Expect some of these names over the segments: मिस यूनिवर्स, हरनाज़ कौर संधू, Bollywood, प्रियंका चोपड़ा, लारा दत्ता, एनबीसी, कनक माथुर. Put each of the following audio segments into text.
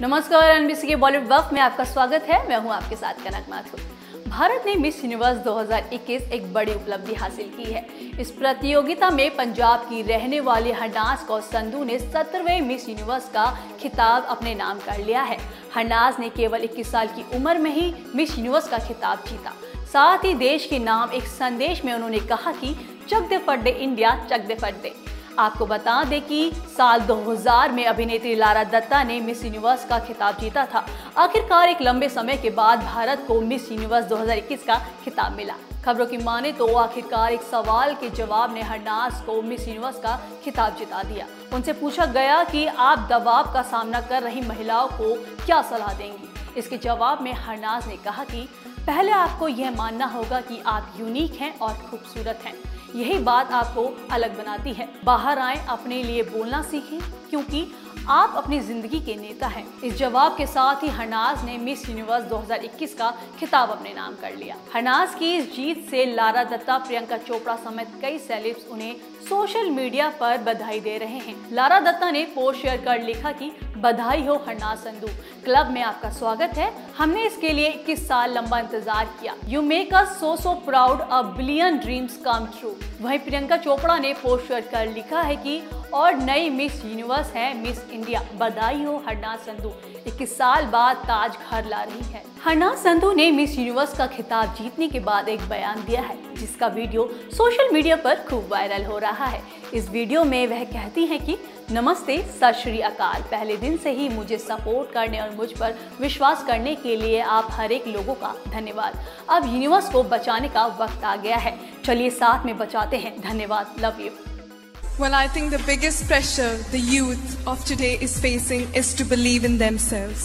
नमस्कार, एनबीसी के बॉलीवुड वफ में आपका स्वागत है। मैं हूं आपके साथ कनक माथुर। भारत ने मिस यूनिवर्स 2021 एक बड़ी उपलब्धि हासिल की है। इस प्रतियोगिता में पंजाब की रहने वाली हरनाज़ कौर संधू ने 17वें मिस यूनिवर्स का खिताब अपने नाम कर लिया है। हरनाज़ ने केवल 21 साल की उम्र में ही मिस यूनिवर्स का खिताब जीता। साथ ही देश के नाम एक संदेश में उन्होंने कहा कि चक दे फट दे इंडिया, चक दे फट दे। आपको बता दें कि साल 2000 में अभिनेत्री लारा दत्ता ने मिस यूनिवर्स का खिताब जीता था। आखिरकार एक लंबे समय के बाद भारत को मिस यूनिवर्स 2021 का खिताब मिला। खबरों की माने तो आखिरकार एक सवाल के जवाब ने हरनाज़ को मिस यूनिवर्स का खिताब जिता दिया। उनसे पूछा गया कि आप दबाव का सामना कर रही महिलाओं को क्या सलाह देंगी। इसके जवाब में हरनाज़ ने कहा कि पहले आपको यह मानना होगा कि आप यूनिक हैं और खूबसूरत हैं। यही बात आपको अलग बनाती है। बाहर आएं, अपने लिए बोलना सीखें, क्योंकि आप अपनी जिंदगी के नेता हैं। इस जवाब के साथ ही हरनाज़ ने मिस यूनिवर्स 2021 का खिताब अपने नाम कर लिया। हरनाज़ की इस जीत से लारा दत्ता, प्रियंका चोपड़ा समेत कई सेलेब्स उन्हें सोशल मीडिया पर बधाई दे रहे हैं। लारा दत्ता ने पोस्ट शेयर कर लिखा कि बधाई हो हरनाज़ संधू, क्लब में आपका स्वागत है। हमने इसके लिए 21 साल लंबा इंतजार किया। You make us so so proud, a billion dreams come true. वहीं प्रियंका चोपड़ा ने पोस्ट शेयर कर लिखा है कि और नई मिस यूनिवर्स है मिस इंडिया, बधाई हो हरनाज़ संधू, 21 साल बाद ताज घर ला रही है। हरनाज़ संधू ने मिस यूनिवर्स का खिताब जीतने के बाद एक बयान दिया है, जिसका वीडियो सोशल मीडिया पर खूब वायरल हो रहा है। इस वीडियो में वह कहती हैं कि नमस्ते, सत श्री अकाल। पहले दिन से ही मुझे सपोर्ट करने और मुझ पर विश्वास करने के लिए आप हर एक लोगों का धन्यवाद। अब यूनिवर्स को बचाने का वक्त आ गया है, चलिए साथ में बचाते हैं। धन्यवाद, love you. Well, I think the biggest pressure the youth of today is facing is to believe in themselves.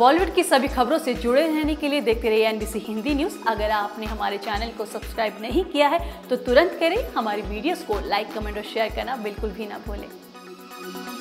Bollywood की सभी खबरों से जुड़े रहने के लिए देखते रहिए एनबीसी हिंदी न्यूज़। अगर आपने हमारे चैनल को सब्सक्राइब नहीं किया है तो तुरंत करें। हमारी वीडियोस को लाइक, कमेंट और शेयर करना बिल्कुल भी ना भूलें।